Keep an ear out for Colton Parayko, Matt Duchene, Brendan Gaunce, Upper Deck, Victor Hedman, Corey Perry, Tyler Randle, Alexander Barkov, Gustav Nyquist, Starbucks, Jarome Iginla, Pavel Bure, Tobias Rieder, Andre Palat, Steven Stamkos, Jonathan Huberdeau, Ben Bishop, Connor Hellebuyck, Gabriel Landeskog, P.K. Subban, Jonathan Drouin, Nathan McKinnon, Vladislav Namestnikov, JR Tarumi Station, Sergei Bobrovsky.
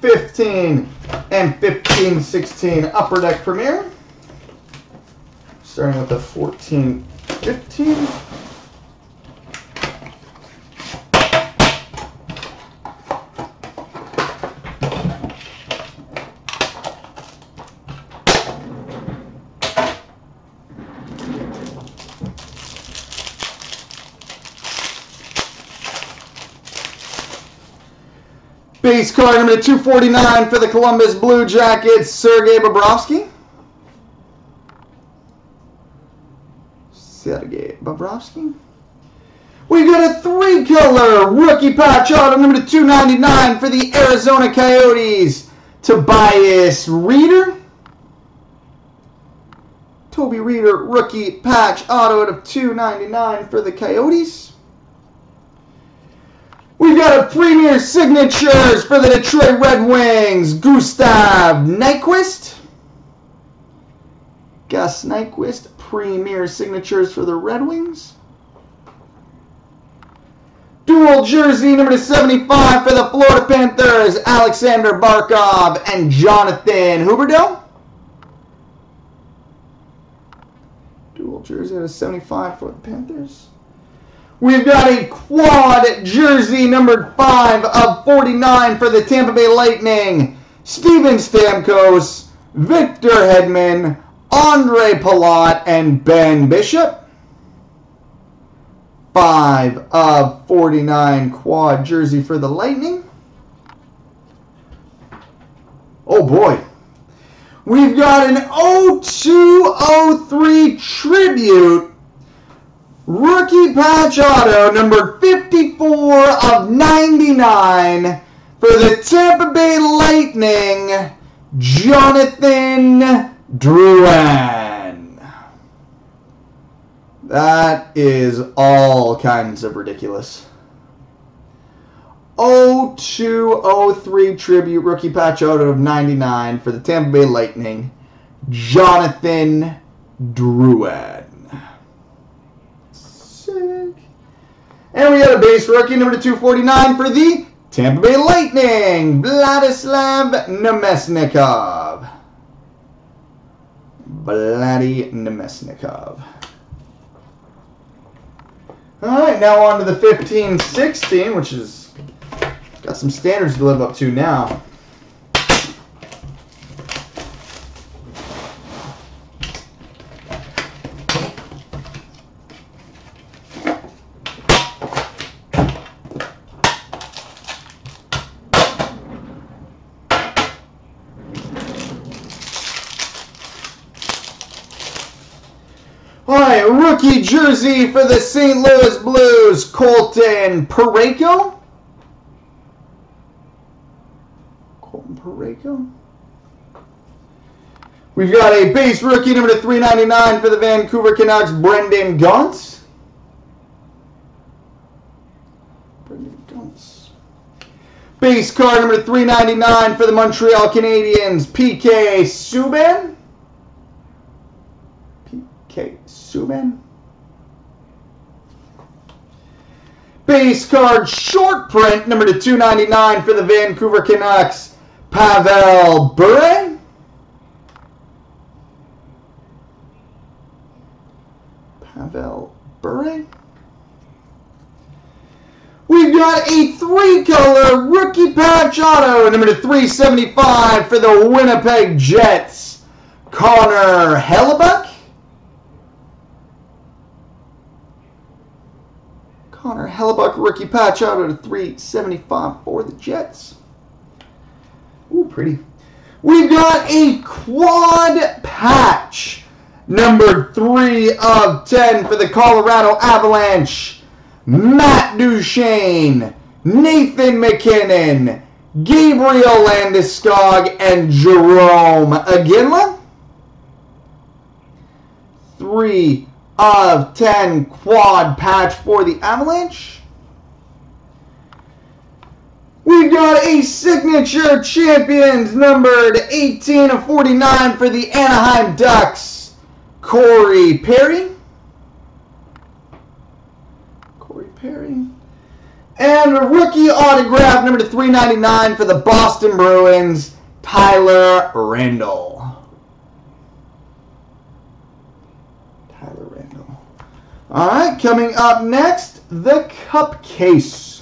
15 and 15-16 Upper Deck Premier. Starting with the 14-15. Base card number 249 for the Columbus Blue Jackets, Sergei Bobrovsky. Sergei Bobrovsky. We got a three-color rookie patch auto number 299 for the Arizona Coyotes, Tobias Rieder. Toby Rieder rookie patch auto out of 299 for the Coyotes. We've got a Premier Signatures for the Detroit Red Wings, Gustav Nyquist. Gus Nyquist, Premier Signatures for the Red Wings. Dual jersey number 75 for the Florida Panthers, Alexander Barkov and Jonathan Huberdeau. Dual jersey number 75 for the Panthers. We've got a quad jersey numbered 5 of 49 for the Tampa Bay Lightning. Steven Stamkos, Victor Hedman, Andre Palat, and Ben Bishop. 5 of 49 quad jersey for the Lightning. Oh boy. We've got an 0203 tribute. Rookie patch auto number 54 of 99 for the Tampa Bay Lightning, Jonathan Drouin. That is all kinds of ridiculous. 0203 tribute rookie patch auto of 99 for the Tampa Bay Lightning, Jonathan Drouin. And we got a base rookie number 249 for the Tampa Bay Lightning, Vladislav Namestnikov. Vladdy Namestnikov. All right, now on to the 15-16, which is got some standards to live up to now. Rookie jersey for the St. Louis Blues, Colton Parayko. Colton Parayko. We've got a base rookie number 399 for the Vancouver Canucks, Brendan Gaunce. Brendan Gaunce. Base card number 399 for the Montreal Canadiens, P.K. Subban. P.K. Subban. Base card short print number 299 for the Vancouver Canucks, Pavel Bure. Pavel Bure. We've got a three-color rookie patch auto number 375 for the Winnipeg Jets, Connor Hellebuyck. Connor Hellebuyck rookie patch auto to 375 for the Jets. Ooh, pretty. We've got a quad patch, number 3 of 10 for the Colorado Avalanche. Matt Duchene, Nathan McKinnon, Gabriel Landeskog, and Jarome Iginla. 3 of 10 quad patch for the Avalanche. We've got a signature champions numbered 18 of 49 for the Anaheim Ducks, Corey Perry. Corey Perry. And a rookie autograph, number to 399 for the Boston Bruins, Tyler Randle. All right, coming up next, the Cup Case.